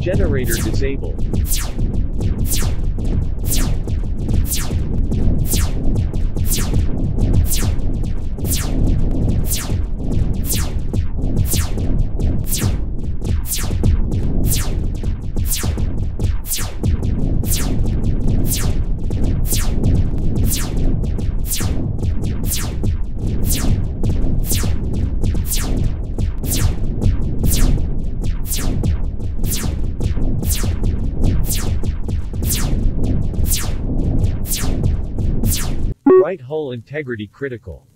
Generator disabled. Right hole integrity critical.